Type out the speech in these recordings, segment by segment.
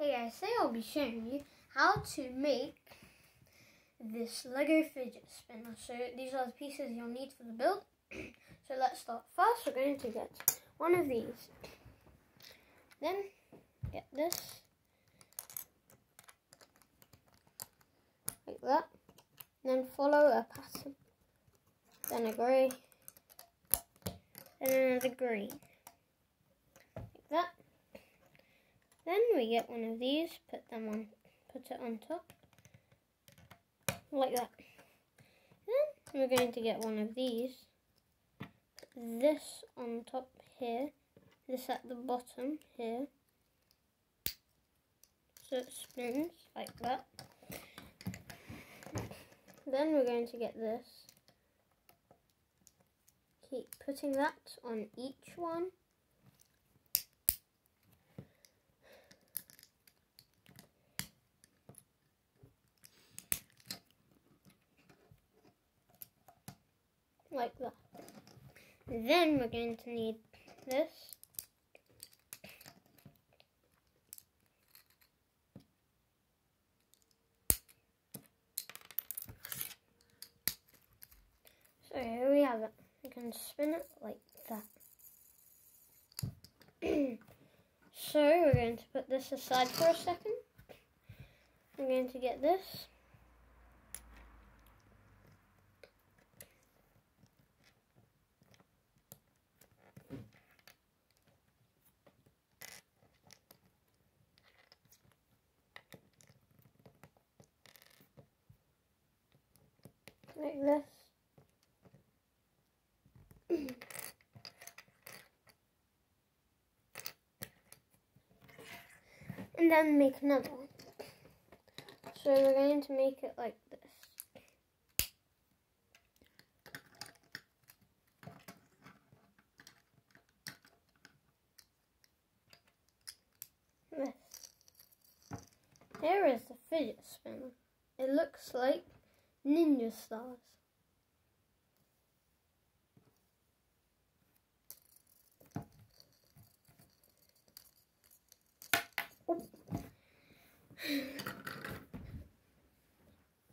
Hey guys, today I'll be showing you how to make this Lego fidget spinner. So these are the pieces you'll need for the build. So let's start. First we're going to get one of these. Then get this. Like that. And then follow a pattern. Then a grey. And another green. Like that. Then we get one of these, put it on top, like that. Then we're going to get one of these, put this on top here, this at the bottom here, so it spins like that. Then we're going to get this, keep putting that on each one. Like that. Then we're going to need this. So here we have it. We can spin it like that. So we're going to put this aside for a second. We're going to get this. Like this. And then make another one. So we're going to make it like this. This. Here is the fidget spinner. It looks like ninja stars.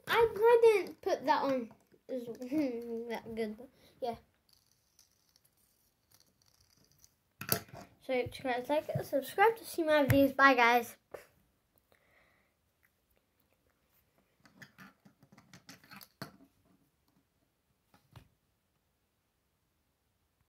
I didn't put that on that good. Yeah. So try to like it, subscribe to see my videos. Bye guys.